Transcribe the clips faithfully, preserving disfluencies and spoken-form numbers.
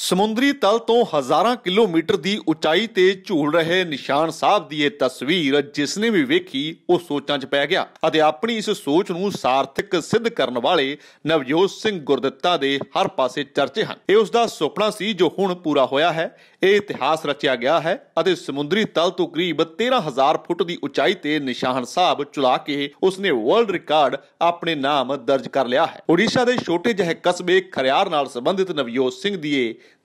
समुद्री तल तो हज़ारां किलोमीटर की उचाई ते झूल रहे निशान साहब की यह तस्वीर जिसने भी वेखी वो सोचां च पै गया अते अपनी इस सोच नूं सार्थक सिद्ध करन वाले नवजोत सिंह गुरदित्ता दे हर पासे चर्चे हन। यह उसका सुपना सी जो हुण पूरा होया है। यह इतिहास रचिया गया है अते समुद्री तल तो करीब तेरह हज़ार फुट की उचाई ते निशान साहब चला के उसने वर्ल्ड रिकॉर्ड अपने नाम दर्ज कर लिया है। उड़ीसा के छोटे जिहे कस्बे खरियार नाल संबंधित नवजोत सिंह दी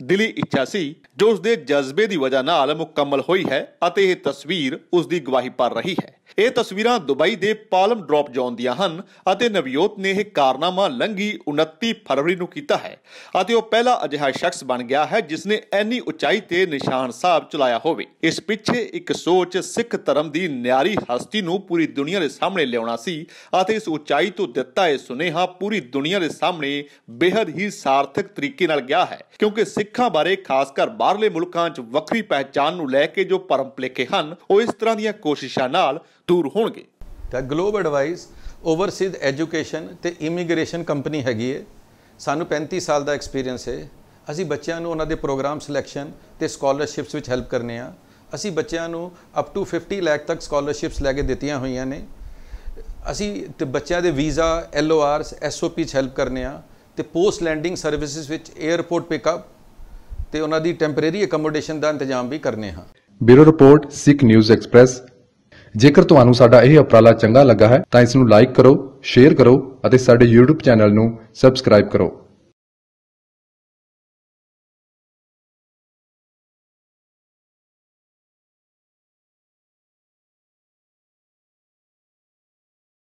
दिली इच्छा सी जो उसके जज्बे की वजह नाल मुकम्मल हुई है अते यह तस्वीर उसकी गवाही भर रही है। यह तस्वीरां दुबई के पालम ड्रॉप जोन दियां हन अते नवजोत ने यह कारनामा लंघी उनतीस फरवरी नूं कीता है अते वह पहला अजिहा शख्स बन गया है जिसने ऐनी उचाई ते निशान साहब चलाया होवे। इस पिछे एक सोच सिख धर्म की न्यारी हस्ती नूं पूरी दुनिया के सामने लियाउणा सी अते इस उचाई तो दिता यह सुनेहा पूरी दुनिया के सामने बेहद ही सार्थक तरीके नाल गया है क्योंकि सिखा बारे खासकर बाहरले मुल्कां च वक्री पहचान नूं लै के जो भरम भुलेखे हन वो इस तरह दीयां कोशिशां नाल दूर होणगे। तां ग्लोब एडवाइस ओवरसीज एजुकेशन ते इमीग्रेशन कंपनी हैगी है। सानू पैंतीस साल का एक्सपीरियंस है। असीं बच्चों नूं उन्हां दे प्रोग्राम सिलैक्शन ते स्कॉलरशिप्स विच हैल्प करने आ। असीं बच्चों नूं अप टू पचास लाख तक स्कॉलरशिप्स लैके दित्तियां होईयां ने। असीं ते बच्चों दे visa L O Rs S O P च हैल्प करने आ ते पोस्ट लैंडिंग सर्विसिज विच एयरपोर्ट पिकअप ते उन्हां दी टैंपरेरी अकोमोडेशन का इंतजाम भी करने हां। Bureau report Sikh news express. जेकर तुहानू साडा यह उपराला चंगा लगा है तो इसनू लाइक करो, शेयर करो और साडे यूट्यूब चैनल नू सबसक्राइब करो।